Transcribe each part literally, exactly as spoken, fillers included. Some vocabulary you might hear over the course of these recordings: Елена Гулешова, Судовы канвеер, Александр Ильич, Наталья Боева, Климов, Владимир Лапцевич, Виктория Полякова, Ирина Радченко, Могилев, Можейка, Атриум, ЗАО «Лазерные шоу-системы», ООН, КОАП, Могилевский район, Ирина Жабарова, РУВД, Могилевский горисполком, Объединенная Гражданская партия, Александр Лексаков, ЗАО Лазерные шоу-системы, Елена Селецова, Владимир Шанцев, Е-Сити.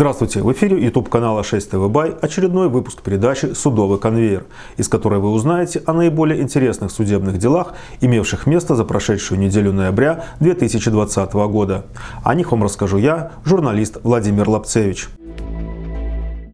Здравствуйте! В эфире ютуб-канала шесть тэ вэ бай очередной выпуск передачи «Судовы канвеер», из которой вы узнаете о наиболее интересных судебных делах, имевших место за прошедшую неделю ноября две тысячи двадцатого года. О них вам расскажу я, журналист Владимир Лапцевич.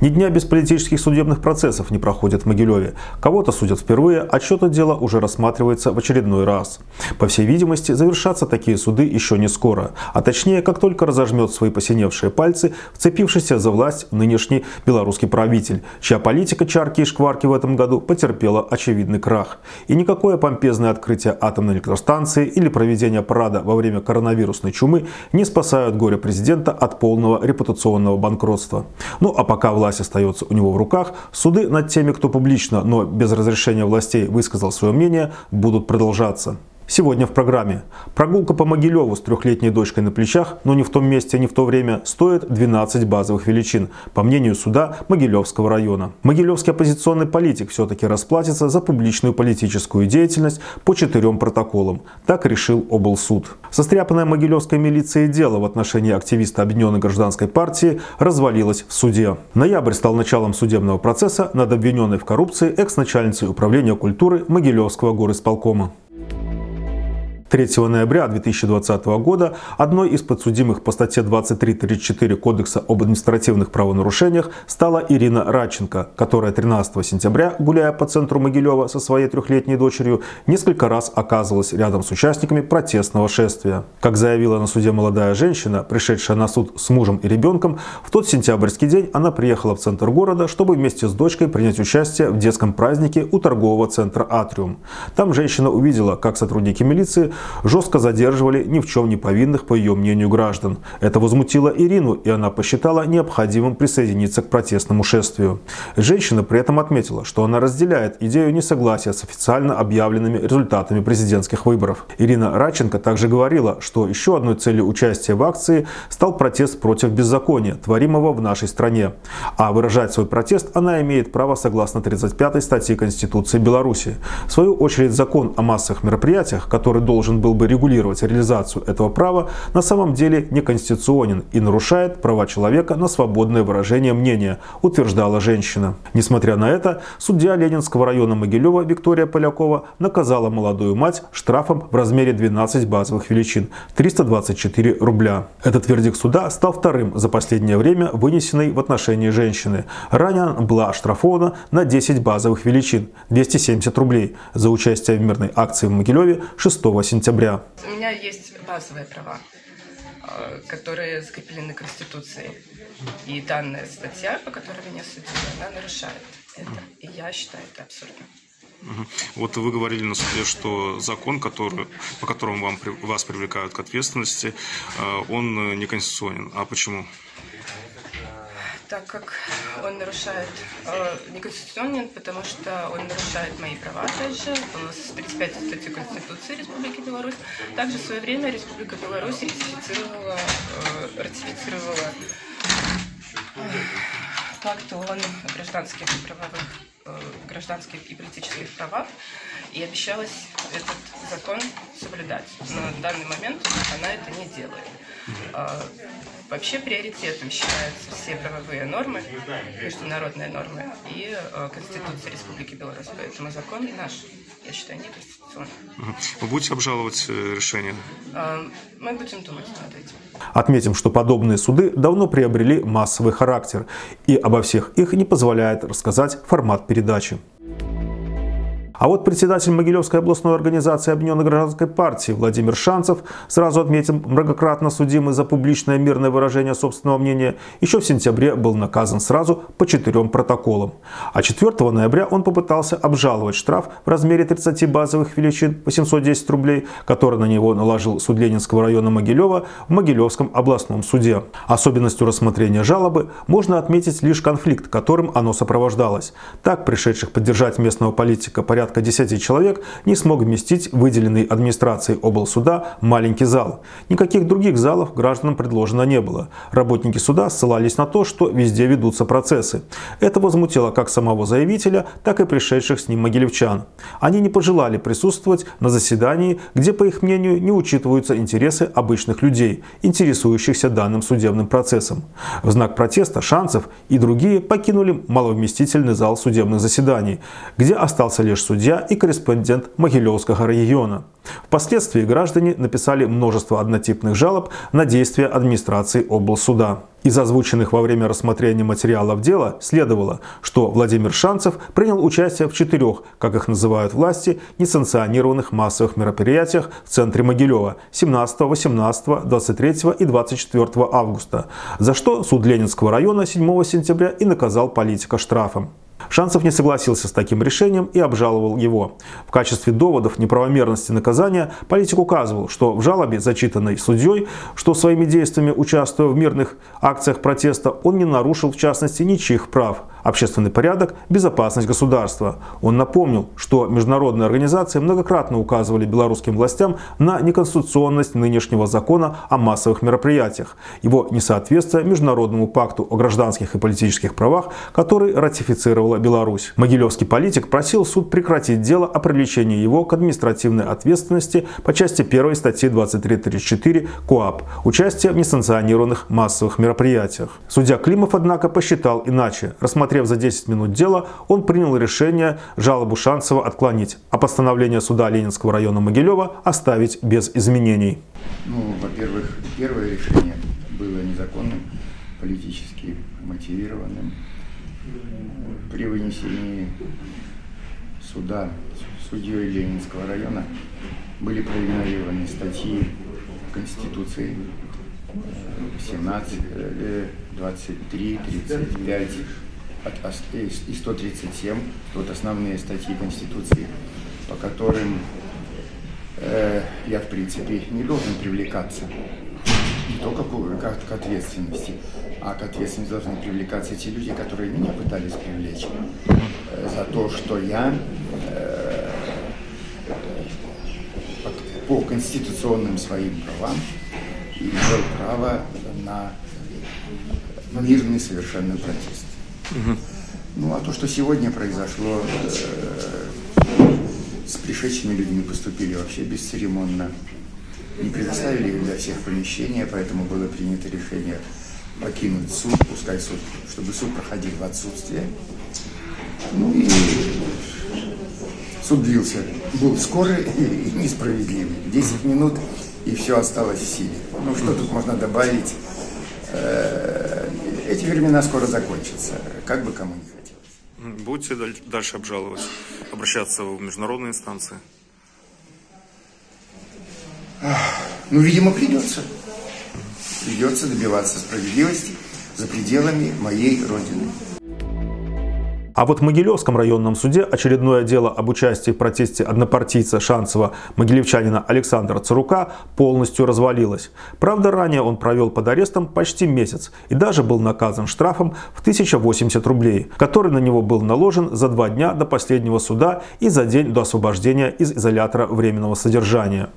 Ни дня без политических судебных процессов не проходят в Могилеве. Кого-то судят впервые, отсчет от дела уже рассматривается в очередной раз. По всей видимости, завершатся такие суды еще не скоро. А точнее, как только разожмет свои посиневшие пальцы вцепившийся за власть нынешний белорусский правитель, чья политика чарки и шкварки в этом году потерпела очевидный крах. И никакое помпезное открытие атомной электростанции или проведение парада во время коронавирусной чумы не спасают горе-президента от полного репутационного банкротства. Ну а пока власть остается у него в руках, суды над теми, кто публично, но без разрешения властей высказал свое мнение, будут продолжаться. Сегодня в программе. Прогулка по Могилеву с трехлетней дочкой на плечах, но не в том месте, не в то время, стоит двенадцать базовых величин, по мнению суда Могилевского района. Могилевский оппозиционный политик все-таки расплатится за публичную политическую деятельность по четырем протоколам. Так решил облсуд. Состряпанное Могилевской милицией дело в отношении активиста Объединенной Гражданской партии развалилось в суде. Ноябрь стал началом судебного процесса над обвиненной в коррупции экс-начальницей управления культуры Могилевского горисполкома. третьего ноября две тысячи двадцатого года одной из подсудимых по статье двадцать три точка тридцать четыре Кодекса об административных правонарушениях стала Ирина Радченко, которая тринадцатого сентября, гуляя по центру Могилева со своей трехлетней дочерью, несколько раз оказывалась рядом с участниками протестного шествия. Как заявила на суде молодая женщина, пришедшая на суд с мужем и ребенком, в тот сентябрьский день она приехала в центр города, чтобы вместе с дочкой принять участие в детском празднике у торгового центра «Атриум». Там женщина увидела, как сотрудники милиции жестко задерживали ни в чем не повинных, по ее мнению, граждан. Это возмутило Ирину, и она посчитала необходимым присоединиться к протестному шествию. Женщина при этом отметила, что она разделяет идею несогласия с официально объявленными результатами президентских выборов. Ирина Радченко также говорила, что еще одной целью участия в акции стал протест против беззакония, творимого в нашей стране. А выражать свой протест она имеет право согласно тридцать пятой статье Конституции Беларуси. В свою очередь, закон о массовых мероприятиях, который должен был бы регулировать реализацию этого права, на самом деле неконституционен и нарушает права человека на свободное выражение мнения, утверждала женщина. Несмотря на это, судья Ленинского района Могилева Виктория Полякова наказала молодую мать штрафом в размере двенадцати базовых величин – триста двадцать четыре рубля. Этот вердикт суда стал вторым за последнее время вынесенный в отношении женщины. Ранее она была оштрафована на десять базовых величин – двести семьдесят рублей за участие в мирной акции в Могилеве шестого сентября. У меня есть базовые права, которые закреплены Конституцией. И данная статья, по которой меня судили, она нарушает это. И я считаю это абсурдным. Вот вы говорили на суде, что закон, который, по которому вам, вас привлекают к ответственности, он неконституционен. А почему? Так как он нарушает, э, неконституционен, потому что он нарушает мои права, опять же, с тридцать пятой статьи Конституции Республики Беларусь. Также в свое время Республика Беларусь ратифицировала, э, ратифицировала э, пакт ООН о гражданских и правовых, э, гражданских и политических правах, и обещалась этот закон соблюдать. Но на данный момент она это не делает. Э, Вообще приоритетом считаются все правовые нормы, международные нормы и Конституция Республики Беларусь. Поэтому закон наш, я считаю, не конституционный. Вы будете обжаловать решение? Мы будем думать над этим. Отметим, что подобные суды давно приобрели массовый характер, и обо всех их не позволяет рассказать формат передачи. А вот председатель Могилевской областной организации Объединенной Гражданской партии Владимир Шанцев, сразу отметим, многократно судимый за публичное мирное выражение собственного мнения, еще в сентябре был наказан сразу по четырем протоколам. А четвёртого ноября он попытался обжаловать штраф в размере тридцати базовых величин восемьсот десять рублей, который на него наложил суд Ленинского района Могилева в Могилевском областном суде. Особенностью рассмотрения жалобы можно отметить лишь конфликт, которым оно сопровождалось. Так, пришедших поддержать местного политика порядка порядка десяти человек не смог вместить выделенный администрацией облсуда маленький зал. Никаких других залов гражданам предложено не было. Работники суда ссылались на то, что везде ведутся процессы. Это возмутило как самого заявителя, так и пришедших с ним могилевчан. Они не пожелали присутствовать на заседании, где, по их мнению, не учитываются интересы обычных людей, интересующихся данным судебным процессом. В знак протеста Шанцев и другие покинули маловместительный зал судебных заседаний, где остался лишь судья и корреспондент Могилевского района. Впоследствии граждане написали множество однотипных жалоб на действия администрации облсуда. Из озвученных во время рассмотрения материалов дела следовало, что Владимир Шанцев принял участие в четырех, как их называют власти, несанкционированных массовых мероприятиях в центре Могилева семнадцатого, восемнадцатого, двадцать третьего и двадцать четвёртого августа, за что суд Ленинского района седьмого сентября и наказал политика штрафом. Шанцев не согласился с таким решением и обжаловал его. В качестве доводов неправомерности наказания политик указывал, что в жалобе, зачитанной судьей, что своими действиями, участвуя в мирных акциях протеста, он не нарушил в частности ничьих прав, общественный порядок, безопасность государства. Он напомнил, что международные организации многократно указывали белорусским властям на неконституционность нынешнего закона о массовых мероприятиях, его несоответствие Международному пакту о гражданских и политических правах, который ратифицировала Беларусь. Могилевский политик просил суд прекратить дело о привлечении его к административной ответственности по части первой статьи двадцать три точка тридцать четыре КОАП «Участие в несанкционированных массовых мероприятиях». Судья Климов, однако, посчитал иначе. Рассмотрев за десять минут дела, он принял решение жалобу Шанцева отклонить, а постановление суда Ленинского района Могилева оставить без изменений. Ну, во-первых, первое решение было незаконным, политически мотивированным. При вынесении суда судьей Ленинского района были проигнорированы статьи Конституции семнадцать, двадцать три, тридцать пять и сто тридцать семь, вот основные статьи Конституции, по которым э, я в принципе не должен привлекаться не только к, к ответственности, а к ответственности должны привлекаться те люди, которые меня пытались привлечь э, за то, что я э, по, по конституционным своим правам имел право на мирный совершенный протест. Угу. Ну а то, что сегодня произошло, э, с пришедшими людьми поступили вообще бесцеремонно. Не предоставили для всех помещения, поэтому было принято решение покинуть суд, пускай суд, чтобы суд проходил в отсутствие. Ну и суд длился, был скорый и несправедливый. десять минут и все осталось в силе. Ну что тут можно добавить? Эти времена скоро закончатся, как бы кому не хотелось. Будете дальше обжаловать, обращаться в международные инстанции? Ну, видимо, придется. Придется добиваться справедливости за пределами моей родины. А вот в Могилевском районном суде очередное дело об участии в протесте однопартийца Шанцева, могилевчанина Александра Царука, полностью развалилось. Правда, ранее он провел под арестом почти месяц и даже был наказан штрафом в тысячу восемьдесят рублей, который на него был наложен за два дня до последнего суда и за день до освобождения из изолятора временного содержания.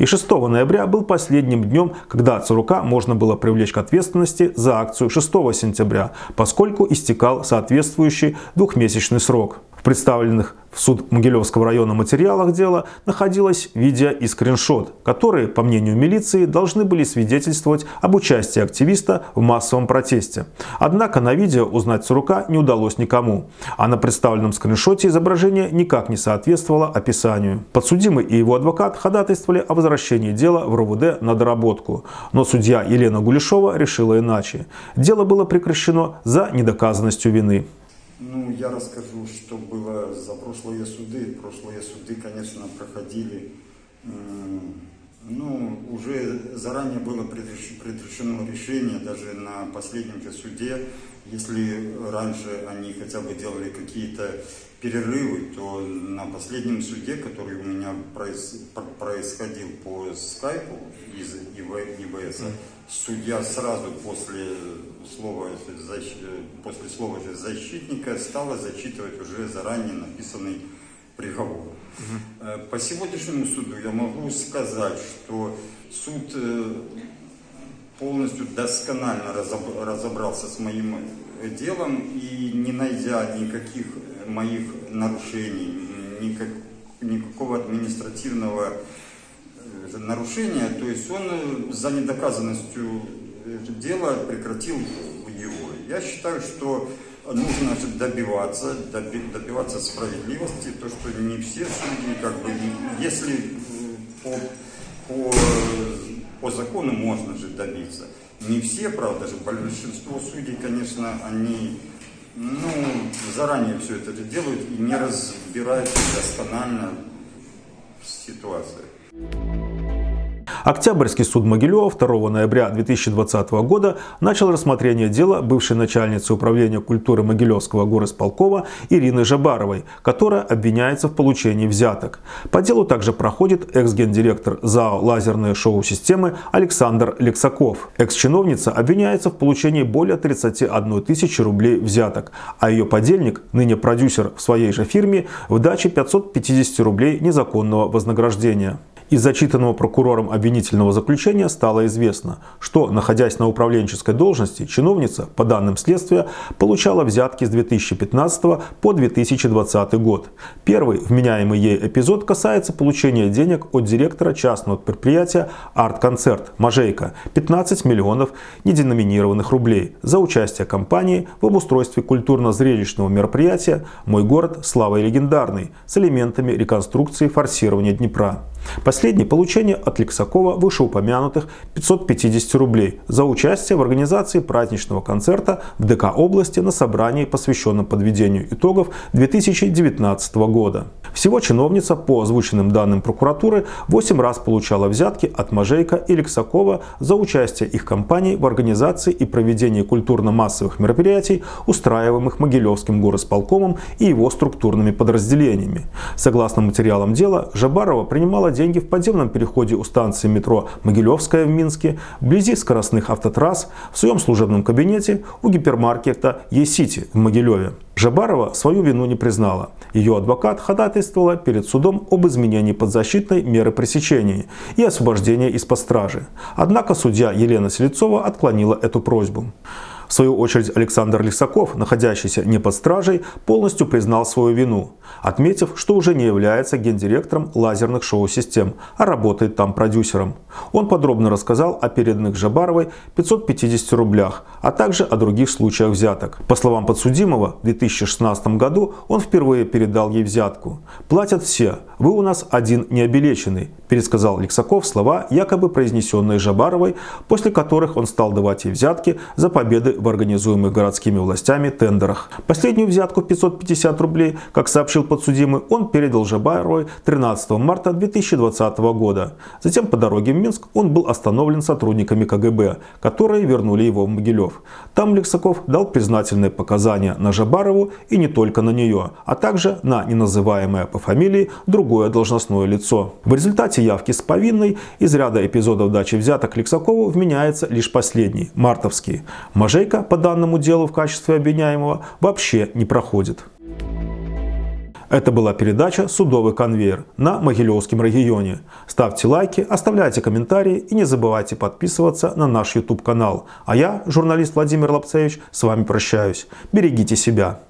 И шестого ноября был последним днем, когда Царука можно было привлечь к ответственности за акцию шестого сентября, поскольку истекал соответствующий двухмесячный срок. В представленных в суд Могилевского района материалах дела находилось видео и скриншот, которые, по мнению милиции, должны были свидетельствовать об участии активиста в массовом протесте. Однако на видео узнать Царука не удалось никому, а на представленном скриншоте изображение никак не соответствовало описанию. Подсудимый и его адвокат ходатайствовали о возвращении дела в РУВД на доработку, но судья Елена Гулешова решила иначе. Дело было прекращено за недоказанностью вины. Ну, я расскажу, что было за прошлые суды. Прошлые суды, конечно, проходили, ну, уже заранее было предрешено решение, даже на последнем суде, если раньше они хотя бы делали какие-то перерывы, то на последнем суде, который у меня происходил по скайпу из И В С, судья сразу после слова, после слова защитника стала зачитывать уже заранее написанный приговору. Угу. По сегодняшнему суду я могу сказать, что суд полностью досконально разобрался с моим делом и, не найдя никаких моих нарушений, никак, никакого административного нарушения, то есть он за недоказанностью дела прекратил его. Я считаю, что нужно добиваться, доби, добиваться справедливости, то что не все судьи, как бы, если по, по, по закону можно же добиться, не все, правда же, большинство судей, конечно, они ну, заранее все это делают и не разбираются досконально в ситуации. Октябрьский суд Могилева второго ноября две тысячи двадцатого года начал рассмотрение дела бывшей начальницы управления культуры Могилевского горисполкома Ирины Жабаровой, которая обвиняется в получении взяток. По делу также проходит экс-гендиректор ЗАО «Лазерные шоу-системы» Александр Лексаков. Экс-чиновница обвиняется в получении более тридцати одной тысячи рублей взяток, а ее подельник, ныне продюсер в своей же фирме, в даче пятисот пятидесяти рублей незаконного вознаграждения. Из зачитанного прокурором обвинительного заключения стало известно, что, находясь на управленческой должности, чиновница, по данным следствия, получала взятки с две тысячи пятнадцатого по две тысячи двадцатый год. Первый вменяемый ей эпизод касается получения денег от директора частного предприятия «Арт-концерт» Можейка пятнадцати миллионов неденоминированных рублей за участие компании в обустройстве культурно-зрелищного мероприятия «Мой город. Слава и легендарный» с элементами реконструкции форсирования Днепра. Последний – получение от Лексакова вышеупомянутых пятисот пятидесяти рублей за участие в организации праздничного концерта в ДК области на собрании, посвященном подведению итогов две тысячи девятнадцатого года. Всего чиновница, по озвученным данным прокуратуры, восемь раз получала взятки от Можейка и Лексакова за участие их компаний в организации и проведении культурно-массовых мероприятий, устраиваемых Могилевским горисполкомом и его структурными подразделениями. Согласно материалам дела, Жабарова принимала деньги в подземном переходе у станции метро Могилевская в Минске, вблизи скоростных автотрасс, в своем служебном кабинете у гипермаркета Е-Сити в Могилеве. Жабарова свою вину не признала. Ее адвокат ходатайствовала перед судом об изменении подзащитной меры пресечения и освобождении из-под стражи. Однако судья Елена Селецова отклонила эту просьбу. В свою очередь, Александр Лексаков, находящийся не под стражей, полностью признал свою вину, отметив, что уже не является гендиректором лазерных шоу-систем, а работает там продюсером. Он подробно рассказал о переданных Жабаровой пятистах пятидесяти рублях, а также о других случаях взяток. По словам подсудимого, в две тысячи шестнадцатом году он впервые передал ей взятку. «Платят все, вы у нас один необелеченный», пересказал Лексаков слова, якобы произнесенные Жабаровой, после которых он стал давать ей взятки за победы в организуемых городскими властями тендерах. Последнюю взятку в пятьсот пятьдесят рублей, как сообщил подсудимый, он передал Жабаровой тринадцатого марта две тысячи двадцатого года. Затем по дороге в Минск он был остановлен сотрудниками КГБ, которые вернули его в Могилев. Там Лексаков дал признательные показания на Жабарову и не только на нее, а также на неназываемое по фамилии другое должностное лицо. В результате явки с повинной из ряда эпизодов дачи взяток Лексакову вменяется лишь последний, мартовский. Можейка по данному делу в качестве обвиняемого вообще не проходит. Это была передача «Судовый канвеер» на Могилевском районе. Ставьте лайки, оставляйте комментарии и не забывайте подписываться на наш YouTube канал. А я, журналист Владимир Лапцевич, с вами прощаюсь. Берегите себя.